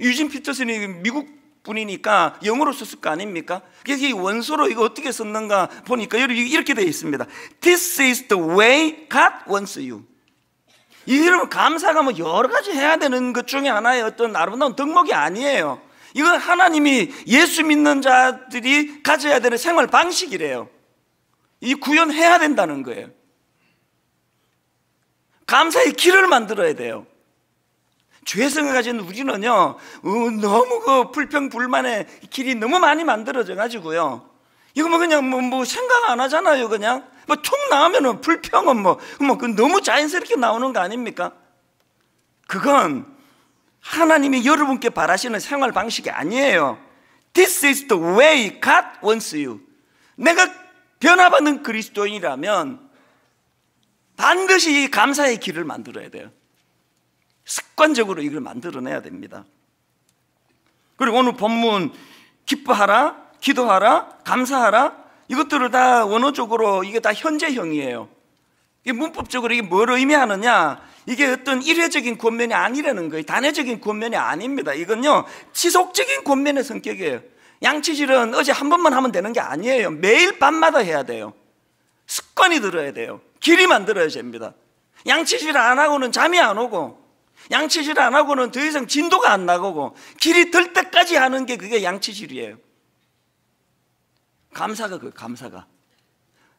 유진 피터슨이 미국 분이니까 영어로 썼을 거 아닙니까? 그래서 이 원서로 이거 어떻게 썼는가 보니까 이렇게 되어 있습니다. This is the way God wants you. 여러분 감사가 뭐 여러 가지 해야 되는 것 중에 하나의 어떤 아름다운 덕목이 아니에요. 이건 하나님이 예수 믿는 자들이 가져야 되는 생활 방식이래요. 이 구현해야 된다는 거예요. 감사의 길을 만들어야 돼요. 죄성을 가진 우리는요, 너무 그 불평불만의 길이 너무 많이 만들어져 가지고요, 이거 뭐 그냥 뭐 생각 안 하잖아요. 그냥 뭐 툭 나오면은 불평은 뭐 너무 자연스럽게 나오는 거 아닙니까? 그건 하나님이 여러분께 바라시는 생활 방식이 아니에요. This is the way God wants you. 내가 변화받는 그리스도인이라면 반드시 이 감사의 길을 만들어야 돼요. 습관적으로 이걸 만들어내야 됩니다. 그리고 오늘 본문 기뻐하라, 기도하라, 감사하라, 이것들을 다 원어적으로 이게 다 현재형이에요. 이게 문법적으로 이게 뭘 의미하느냐, 이게 어떤 일회적인 권면이 아니라는 거예요. 단회적인 권면이 아닙니다. 이건요 지속적인 권면의 성격이에요. 양치질은 어제 한 번만 하면 되는 게 아니에요. 매일 밤마다 해야 돼요. 습관이 들어야 돼요. 길이 만들어야 됩니다. 양치질 안 하고는 잠이 안 오고, 양치질 안 하고는 더 이상 진도가 안 나가고, 길이 들 때까지 하는 게 그게 양치질이에요. 감사가 그 감사가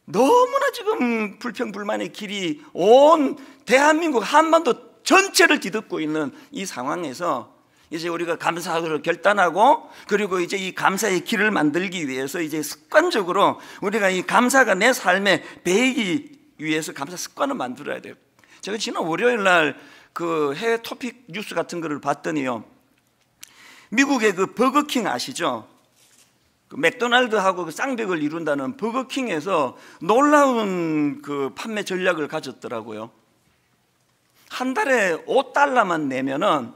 너무나 지금 불평불만의 길이 온 대한민국 한반도 전체를 뒤덮고 있는 이 상황에서 이제 우리가 감사하기로 결단하고, 그리고 이제 이 감사의 길을 만들기 위해서 이제 습관적으로 우리가 이 감사가 내 삶에 배이기 위해서 감사 습관을 만들어야 돼요. 제가 지난 월요일 날 그 해외 토픽 뉴스 같은 거를 봤더니요, 미국의 그 버거킹 아시죠? 그 맥도날드하고 그 쌍벽을 이룬다는 버거킹에서 놀라운 그 판매 전략을 가졌더라고요. 한 달에 $5만 내면은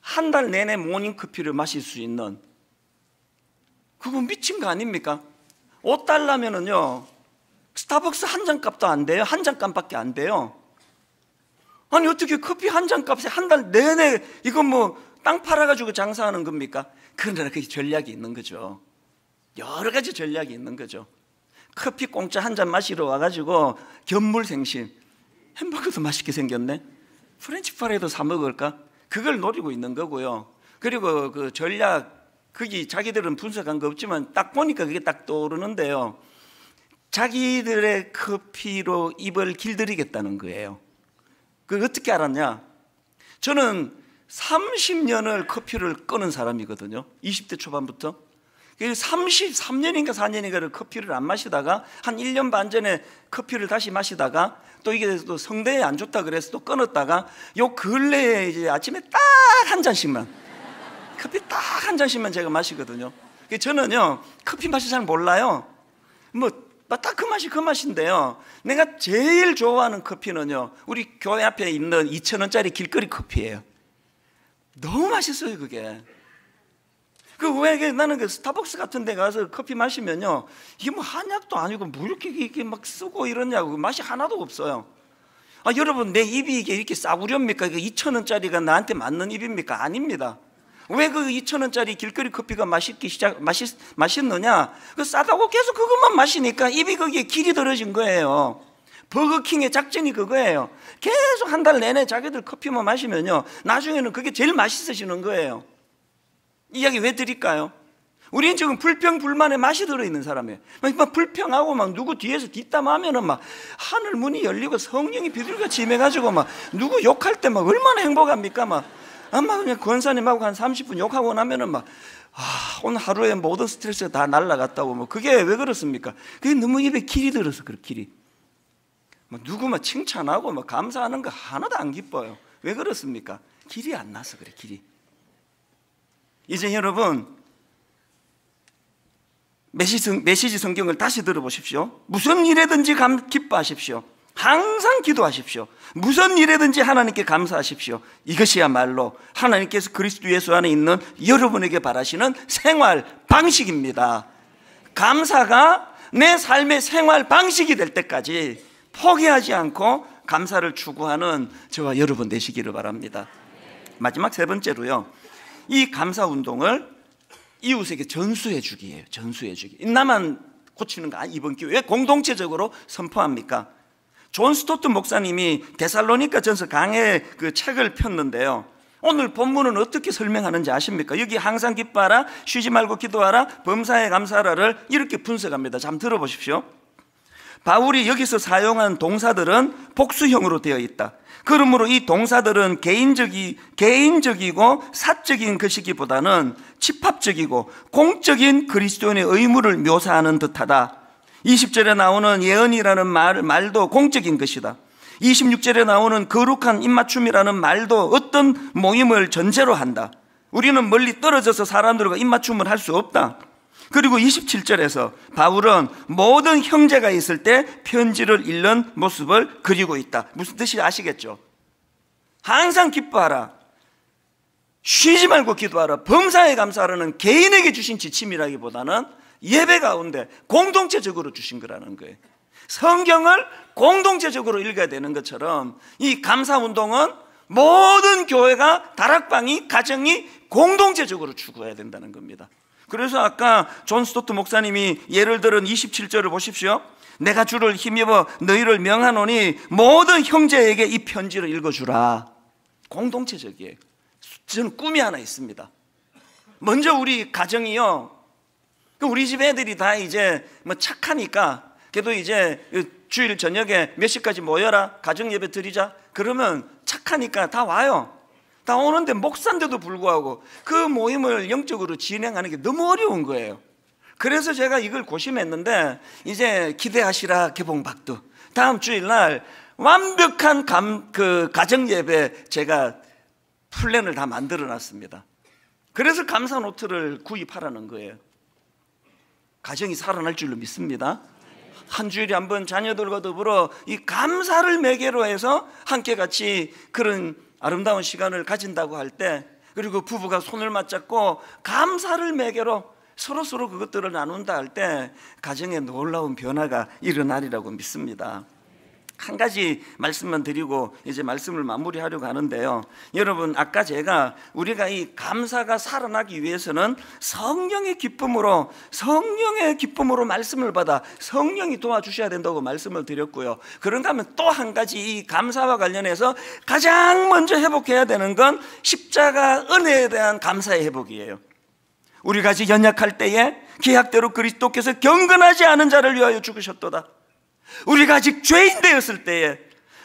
한 달 내내 모닝커피를 마실 수 있는, 그거 미친 거 아닙니까? $5면은요 스타벅스 한 잔 값도 안 돼요. 한 잔 값밖에 안 돼요. 아니 어떻게 커피 한 잔 값에 한 달 내내, 이건 뭐 땅 팔아가지고 장사하는 겁니까? 그러나 그 전략이 있는 거죠. 여러 가지 전략이 있는 거죠. 커피 공짜 한 잔 마시러 와가지고 견물생심, 햄버거도 맛있게 생겼네, 프렌치프라이도 사 먹을까, 그걸 노리고 있는 거고요. 그리고 그 전략, 거기 자기들은 분석한 거 없지만 딱 보니까 그게 딱 떠오르는데요, 자기들의 커피로 입을 길들이겠다는 거예요. 그걸 어떻게 알았냐, 저는 30년을 커피를 끊은 사람이거든요. 20대 초반부터 33년인가 4년인가를 커피를 안 마시다가 한 1년 반 전에 커피를 다시 마시다가, 또 이게 또 성대에 안 좋다 그래서 또 끊었다가, 요 근래에 이제 아침에 딱 한 잔씩만 커피 딱 한 잔씩만 제가 마시거든요. 저는요 커피 맛이 잘 몰라요. 뭐 딱 그 맛이 그 맛인데요, 내가 제일 좋아하는 커피는요 우리 교회 앞에 있는 2,000원짜리 길거리 커피예요. 너무 맛있어요 그게. 그왜 나는 그 스타벅스 같은 데 가서 커피 마시면요, 이게 뭐 한약도 아니고 뭐 이렇게 이게 막 쓰고 이러냐고, 맛이 하나도 없어요. 아 여러분, 내 입이 이게 이렇게 싸구려입니까? 이게 2,000원짜리가 나한테 맞는 입입니까? 아닙니다. 왜그 2,000원짜리 길거리 커피가 맛있느냐? 그 싸다고 계속 그것만 마시니까 입이 거기에 길이 떨어진 거예요. 버거킹의 작전이 그거예요. 계속 한달 내내 자기들 커피만 마시면요, 나중에는 그게 제일 맛있어지는 거예요. 이야기 왜 드릴까요? 우리는 지금 불평불만에 맛이 들어있는 사람이에요. 막 불평하고 막 누구 뒤에서 뒷담하면은 막 하늘 문이 열리고 성령이 비둘기같이 임해가지고 막 누구 욕할 때 막 얼마나 행복합니까? 막 아마 그냥 권사님하고 한 30분 욕하고 나면은 막 아, 오늘 하루에 모든 스트레스가 다 날라갔다고. 뭐 그게 왜 그렇습니까? 그게 너무 입에 길이 들어서 그래. 길이 막 누구 막 칭찬하고 막 감사하는 거 하나도 안 기뻐요. 왜 그렇습니까? 길이 안 나서 그래. 길이. 이제 여러분 메시지 성경을 다시 들어보십시오. 무슨 일에든지 기뻐하십시오. 항상 기도하십시오. 무슨 일에든지 하나님께 감사하십시오. 이것이야말로 하나님께서 그리스도 예수 안에 있는 여러분에게 바라시는 생활 방식입니다. 감사가 내 삶의 생활 방식이 될 때까지 포기하지 않고 감사를 추구하는 저와 여러분 되시기를 바랍니다. 마지막 세 번째로요, 이 감사 운동을 이웃에게 전수해 주기예요. 전수해 주기. 나만 고치는 거 아니, 이번 기회에 왜 공동체적으로 선포합니까? 존 스토트 목사님이 데살로니가 전서 강해 그 책을 폈는데요, 오늘 본문은 어떻게 설명하는지 아십니까? 여기 항상 기뻐하라, 쉬지 말고 기도하라, 범사에 감사하라를 이렇게 분석합니다. 잠 들어보십시오. 바울이 여기서 사용한 동사들은 복수형으로 되어 있다. 그러므로 이 동사들은 개인적이고 사적인 것이기보다는 집합적이고 공적인 그리스도인의 의무를 묘사하는 듯하다. 20절에 나오는 예언이라는 말도 공적인 것이다. 26절에 나오는 거룩한 입맞춤이라는 말도 어떤 모임을 전제로 한다. 우리는 멀리 떨어져서 사람들과 입맞춤을 할 수 없다. 그리고 27절에서 바울은 모든 형제가 있을 때 편지를 읽는 모습을 그리고 있다. 무슨 뜻이 아시겠죠? 항상 기뻐하라, 쉬지 말고 기도하라, 범사에 감사하라는 개인에게 주신 지침이라기보다는 예배 가운데 공동체적으로 주신 거라는 거예요. 성경을 공동체적으로 읽어야 되는 것처럼 이 감사 운동은 모든 교회가, 다락방이, 가정이 공동체적으로 추구해야 된다는 겁니다. 그래서 아까 존 스토트 목사님이 예를 들은 27절을 보십시오. 내가 주를 힘입어 너희를 명하노니 모든 형제에게 이 편지를 읽어주라. 공동체적이에요. 저는 꿈이 하나 있습니다. 먼저 우리 가정이요, 우리 집 애들이 다 이제 뭐 착하니까 걔도 이제 주일 저녁에 몇 시까지 모여라, 가정예배 드리자 그러면 착하니까 다 와요. 다 오는데 목사인데도 불구하고 그 모임을 영적으로 진행하는 게 너무 어려운 거예요. 그래서 제가 이걸 고심했는데, 이제 기대하시라 개봉박두, 다음 주일날 완벽한 가정예배 제가 플랜을 다 만들어놨습니다. 그래서 감사노트를 구입하라는 거예요. 가정이 살아날 줄로 믿습니다. 한 주일에 한 번 자녀들과 더불어 이 감사를 매개로 해서 함께 같이 그런 아름다운 시간을 가진다고 할 때, 그리고 부부가 손을 맞잡고 감사를 매개로 서로서로 그것들을 나눈다 할 때 가정에 놀라운 변화가 일어나리라고 믿습니다. 한 가지 말씀만 드리고 이제 말씀을 마무리하려고 하는데요, 여러분 아까 제가 우리가 이 감사가 살아나기 위해서는 성령의 기쁨으로 말씀을 받아 성령이 도와주셔야 된다고 말씀을 드렸고요. 그런가 하면 또 한 가지 이 감사와 관련해서 가장 먼저 회복해야 되는 건 십자가 은혜에 대한 감사의 회복이에요. 우리 같이 연약할 때에 계약대로 그리스도께서 경건하지 않은 자를 위하여 죽으셨도다. 우리가 아직 죄인 되었을 때에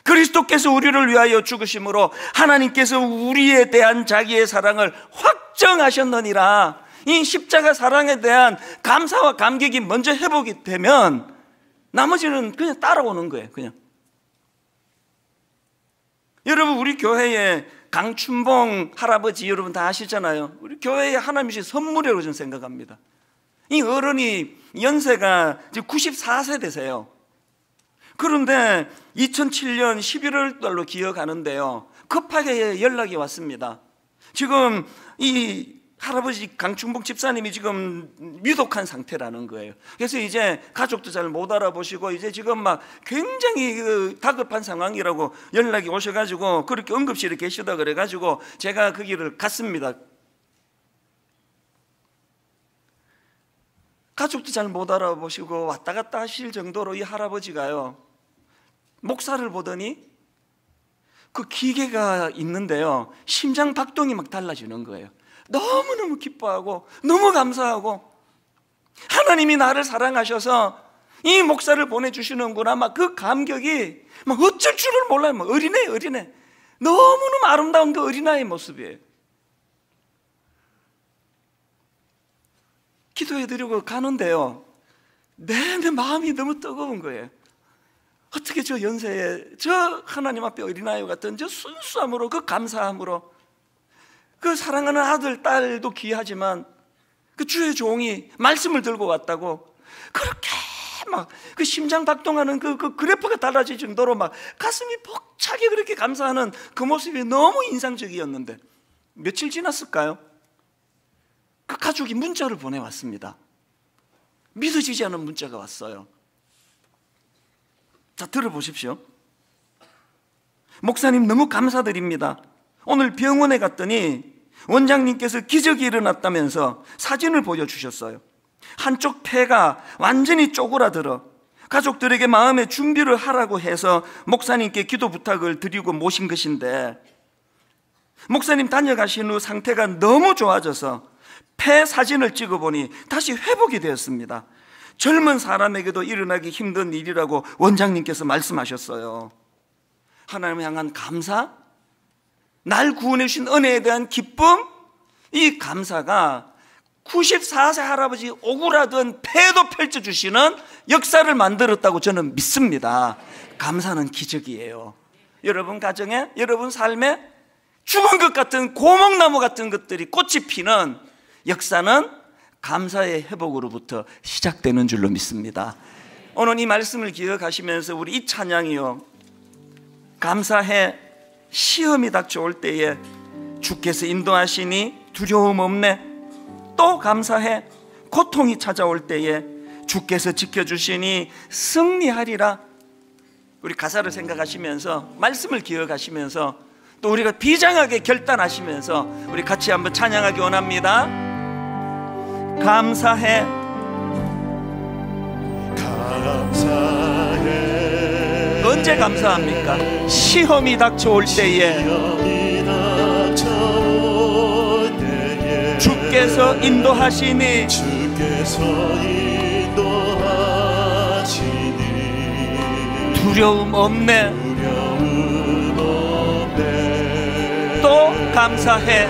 그리스도께서 우리를 위하여 죽으심으로 하나님께서 우리에 대한 자기의 사랑을 확정하셨느니라. 이 십자가 사랑에 대한 감사와 감격이 먼저 회복이 되면 나머지는 그냥 따라오는 거예요. 그냥 여러분 우리 교회에 강춘봉 할아버지 여러분 다 아시잖아요. 우리 교회에 하나님이 선물이라고 저는 생각합니다. 이 어른이 연세가 지금 94세 되세요. 그런데 2007년 11월 달로 기억하는데요, 급하게 연락이 왔습니다. 지금 이 할아버지 강충복 집사님이 지금 위독한 상태라는 거예요. 그래서 이제 가족도 잘 못 알아보시고 이제 지금 막 굉장히 다급한 상황이라고 연락이 오셔가지고 그렇게 응급실에 계시다 그래가지고 제가 그 길을 갔습니다. 가족도 잘 못 알아보시고 왔다 갔다 하실 정도로 이 할아버지가요, 목사를 보더니 그 기계가 있는데요, 심장 박동이 막 달라지는 거예요. 너무너무 기뻐하고 너무 감사하고 하나님이 나를 사랑하셔서 이 목사를 보내주시는구나 막 그 감격이 막 어쩔 줄을 몰라요. 막 어린애 너무너무 아름다운 그 어린아이 모습이에요. 기도해드리고 가는데요, 내 마음이 너무 뜨거운 거예요. 어떻게 저 연세에 저 하나님 앞에 어린아이 같은 저 순수함으로, 그 감사함으로, 그 사랑하는 아들 딸도 귀하지만 그 주의 종이 말씀을 들고 왔다고 그렇게 막 그 심장 박동하는 그 그래프가 달라질 정도로 막 가슴이 벅차게 그렇게 감사하는 그 모습이 너무 인상적이었는데, 며칠 지났을까요? 그 가족이 문자를 보내왔습니다. 믿어지지 않은 문자가 왔어요. 자, 들어보십시오. 목사님 너무 감사드립니다. 오늘 병원에 갔더니 원장님께서 기적이 일어났다면서 사진을 보여주셨어요. 한쪽 폐가 완전히 쪼그라들어 가족들에게 마음의 준비를 하라고 해서 목사님께 기도 부탁을 드리고 모신 것인데, 목사님 다녀가신 후 상태가 너무 좋아져서 폐 사진을 찍어보니 다시 회복이 되었습니다. 젊은 사람에게도 일어나기 힘든 일이라고 원장님께서 말씀하셨어요. 하나님을 향한 감사, 날 구원해 주신 은혜에 대한 기쁨, 이 감사가 94세 할아버지 오그라든 폐도 펼쳐주시는 역사를 만들었다고 저는 믿습니다. 감사는 기적이에요. 여러분 가정에, 여러분 삶에 죽은 것 같은 고목나무 같은 것들이 꽃이 피는 역사는 감사의 회복으로부터 시작되는 줄로 믿습니다. 오늘 이 말씀을 기억하시면서 우리 이 찬양이요, 감사해 시험이 닥쳐올 때에 주께서 인도하시니 두려움 없네, 또 감사해 고통이 찾아올 때에 주께서 지켜주시니 승리하리라. 우리 가사를 생각하시면서 말씀을 기억하시면서 또 우리가 비장하게 결단하시면서 우리 같이 한번 찬양하기 원합니다. 감사해, 감사해. 언제 감사합니까? 시험이 닥쳐올 때에 주께서 인도하시니 주께서 인도하시니 두려움 없네 또 감사해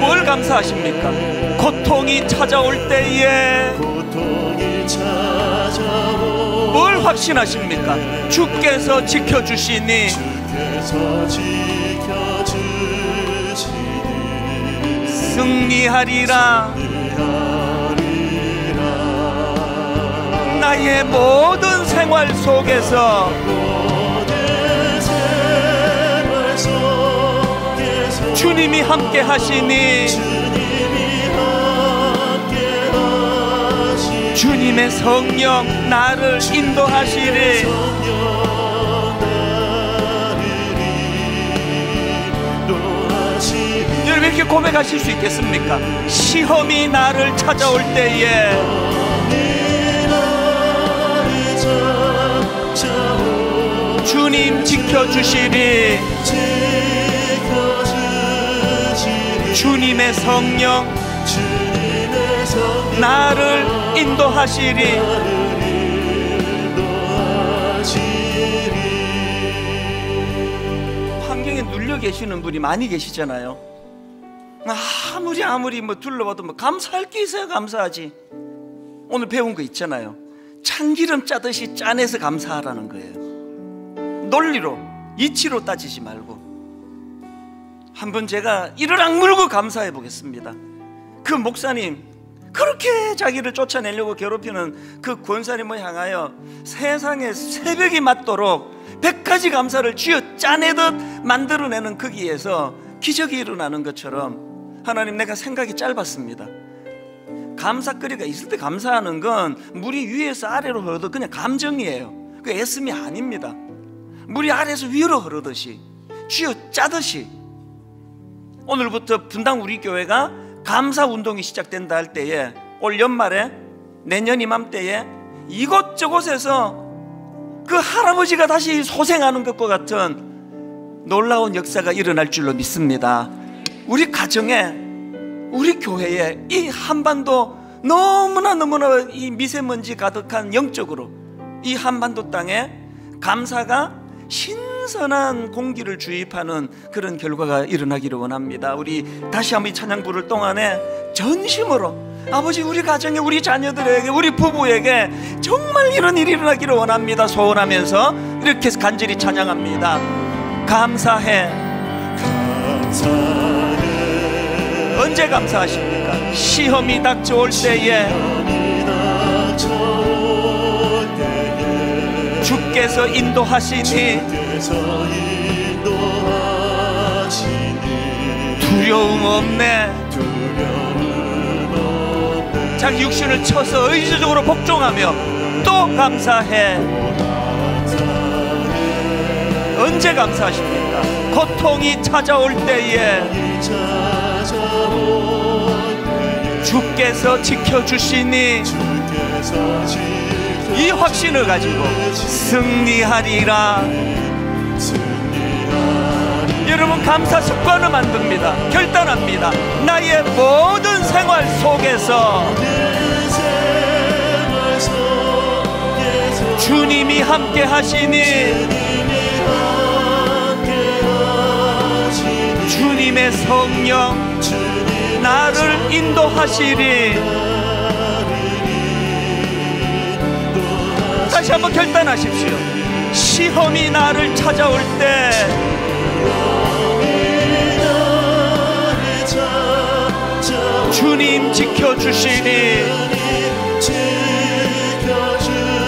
뭘 감사하십니까? 고통이 찾아올 때에 뭘 확신하십니까? 주께서 지켜주시니 승리하리라 나의 모든 생활 속에서 주님이 함께 하시니 주님의 성령 나를 인도하시리 여러분 이렇게 고백하실 수 있겠습니까? 시험이 나를 찾아올 때에 주님 지켜주시리 주님의 성령 나를 인도하시리 환경에 눌려 계시는 분이 많이 계시잖아요. 아무리 둘러봐도 감사할 게 있어야 감사하지. 오늘 배운 거 있잖아요. 참기름 짜듯이 짜내서 감사하라는 거예요. 논리로 이치로 따지지 말고. 한번 제가 이를 악물고 감사해 보겠습니다. 그 목사님 그렇게 자기를 쫓아내려고 괴롭히는 그 권사님을 향하여 세상에 새벽이 맞도록 100가지 감사를 쥐어 짜내듯 만들어내는 거기에서 기적이 일어나는 것처럼 하나님 내가 생각이 짧았습니다. 감사거리가 있을 때 감사하는 건 물이 위에서 아래로 흐르듯 그냥 감정이에요. 그 애씀이 아닙니다. 물이 아래에서 위로 흐르듯이 쥐어 짜듯이 오늘부터 분당 우리 교회가 감사 운동이 시작된다 할 때에 올 연말에 내년 이맘때에 이곳저곳에서 그 할아버지가 다시 소생하는 것과 같은 놀라운 역사가 일어날 줄로 믿습니다. 우리 가정에 우리 교회에 이 한반도 너무나 이 미세먼지 가득한 영적으로 이 한반도 땅에 감사가 신선한 공기를 주입하는 그런 결과가 일어나기를 원합니다. 우리 다시 한번 이 찬양 부를 동안에 전심으로 아버지 우리 가정에 우리 자녀들에게 우리 부부에게 정말 이런 일이 일어나기를 원합니다. 소원하면서 이렇게 간절히 찬양합니다. 감사해 언제 감사하십니까? 시험이 닥쳐올 때에 주께서 인도하시니 두려움 없네 자기 육신을 쳐서 의지적으로 복종하며 또 감사해 언제 감사하십니까? 고통이 찾아올 때에 주께서 지켜주시니 이 확신을 가지고 승리하리라. 여러분 감사 습관을 만듭니다. 결단합니다. 나의 모든 생활 속에서 주님이 함께 하시니 주님의 성령 나를 인도하시리. 다시 한번 결단하십시오. 시험이 나를 찾아올 때 주님 지켜주시니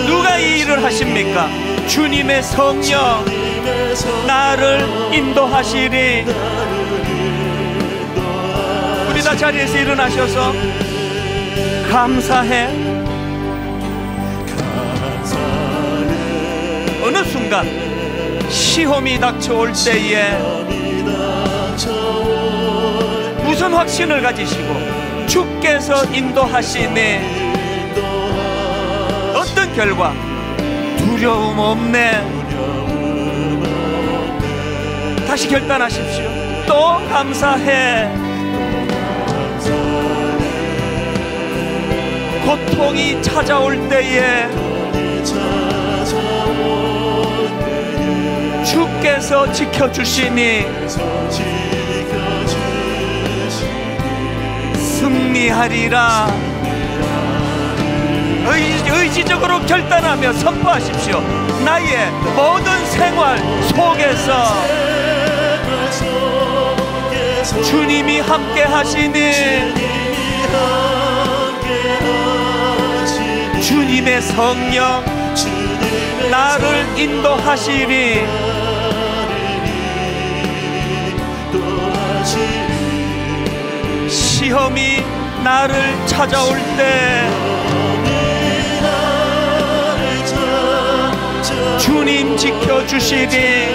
누가 이 일을 하십니까? 주님의 성령 나를 인도하시리. 우리 다 자리에서 일어나셔서 감사해. 어느 순간 시험이 닥쳐올 때에 무슨 확신을 가지시고 주께서 인도하시네 어떤 결과 두려움 없네 다시 결단하십시오. 또 감사해 고통이 찾아올 때에 주께서 지켜주시니 승리하리라. 의지적으로 결단하며 선포하십시오. 나의 모든 생활 속에서 주님이 함께 하시니 주님의 성령 나를 인도하시니 시험이 나를 찾아올 때 주님 지켜주시니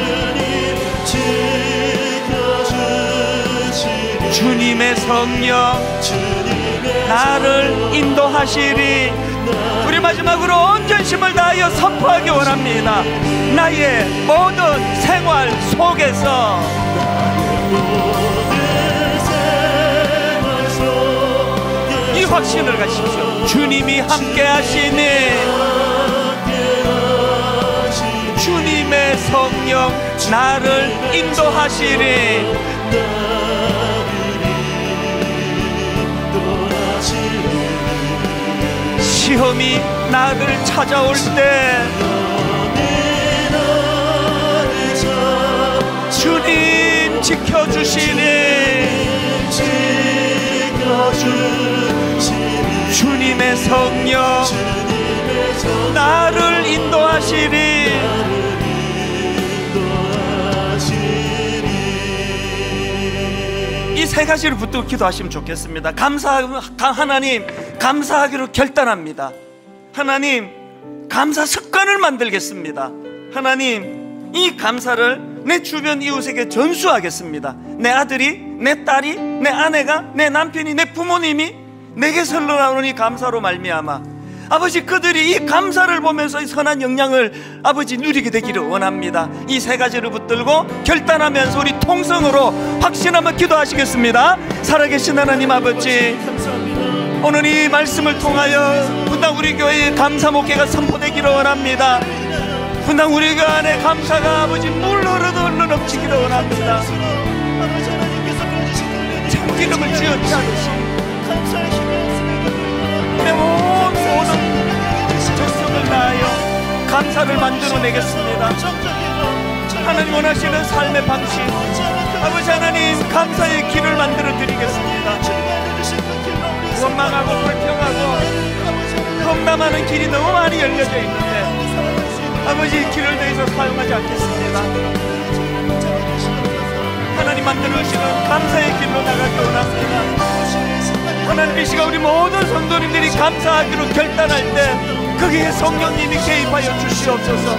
주님의 성령 나를 인도하시리. 우리 마지막으로 온전 힘을 다하여 선포하기 원합니다. 나의 모든 생활 속에서 이 확신을 가십시오. 주님이 함께 하시니 주님의 성령 나를 인도하시리. 시험이 나를 찾아올 때 주님 지켜주시니 주님의 성령 나를 인도하시리. 이 세 가지를 붙들고 기도하시면 좋겠습니다. 하나님 감사하기로 결단합니다. 하나님 감사 습관을 만들겠습니다. 하나님 이 감사를 내 주변 이웃에게 전수하겠습니다. 내 아들이, 내 딸이, 내 아내가, 내 남편이, 내 부모님이 내게 흘러나오는 이 감사로 말미암아 아버지 그들이 이 감사를 보면서 이 선한 영향을 아버지 누리게 되기를 원합니다. 이 세 가지를 붙들고 결단하면서 우리 통성으로 확신하며 기도하시겠습니다. 살아계신 하나님 아버지 오늘 이 말씀을 통하여 분당 우리 교회의 감사 목회가 선포되기를 원합니다. 분당 우리 교회 안에 감사가 아버지 물 흐르듯 넘치기를 원합니다. 참기름을 쥐어짜 나여 감사를 만들어내겠습니다. 하나님 원하시는 삶의 방식 아버지 하나님 감사의 길을 만들어 드리겠습니다. 원망하고 불평하고 험담하는 길이 너무 많이 열려져 있는데 아버지 이 길을 대해서 사용하지 않겠습니다. 하나님 만들어주시는 감사의 길로 나가기 원합니다. 하나님 이 시간 우리 모든 성도님들이 감사하기로 결단할 때 거기에 성령님이 개입하여 주시옵소서.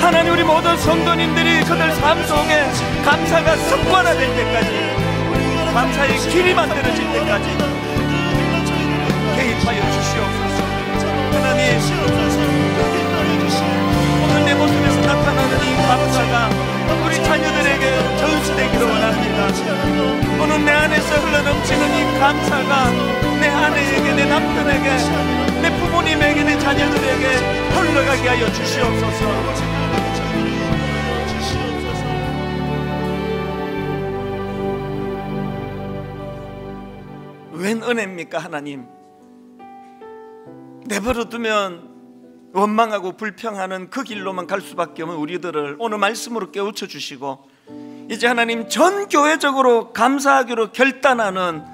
하나님 우리 모든 성도님들이 그들 삶 속에 감사가 습관화될 때까지 감사의 길이 만들어질 때까지 개입하여 주시옵소서. 하나님 오늘 내 모습에서 나타나는 이 감사가 우리 자녀들에게 전수되기를 원합니다. 오늘 내 안에서 흘러넘치는 이 감사가 내 아내에게 내 남편에게 내 부모님에게 내 자녀들에게 흘러가게 하여 주시옵소서. 웬 은혜입니까 하나님? 내버려두면 원망하고 불평하는 그 길로만 갈 수밖에 없는 우리들을 오늘 말씀으로 깨우쳐 주시고 이제 하나님 전 교회적으로 감사하기로 결단하는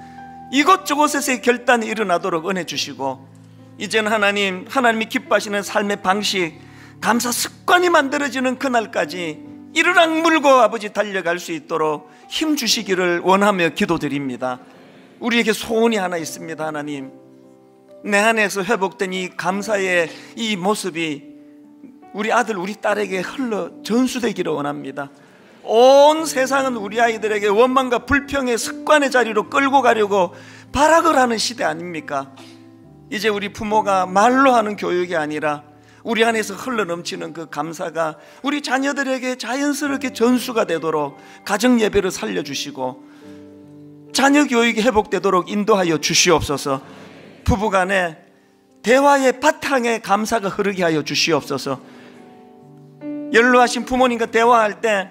이곳저곳에서의 결단이 일어나도록 은혜 주시고 이제는 하나님이 기뻐하시는 삶의 방식 감사 습관이 만들어지는 그날까지 이를 악물고 아버지 달려갈 수 있도록 힘 주시기를 원하며 기도드립니다. 우리에게 소원이 하나 있습니다. 하나님 내 안에서 회복된 이 감사의 이 모습이 우리 아들 우리 딸에게 흘러 전수되기를 원합니다. 온 세상은 우리 아이들에게 원망과 불평의 습관의 자리로 끌고 가려고 발악을 하는 시대 아닙니까? 이제 우리 부모가 말로 하는 교육이 아니라 우리 안에서 흘러넘치는 그 감사가 우리 자녀들에게 자연스럽게 전수가 되도록 가정예배를 살려주시고 자녀 교육이 회복되도록 인도하여 주시옵소서. 부부간에 대화의 바탕에 감사가 흐르게 하여 주시옵소서. 연로하신 부모님과 대화할 때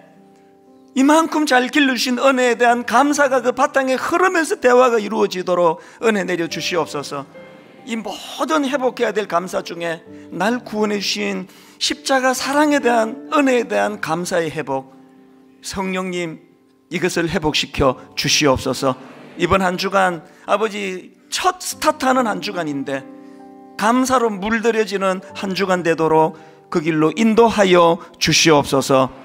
이만큼 잘 길러주신 은혜에 대한 감사가 그 바탕에 흐르면서 대화가 이루어지도록 은혜 내려 주시옵소서. 이 모든 회복해야 될 감사 중에 날 구원해 주신 십자가 사랑에 대한 은혜에 대한 감사의 회복, 성령님 이것을 회복시켜 주시옵소서. 이번 한 주간 아버지 첫 스타트하는 한 주간인데 감사로 물들여지는 한 주간 되도록 그 길로 인도하여 주시옵소서.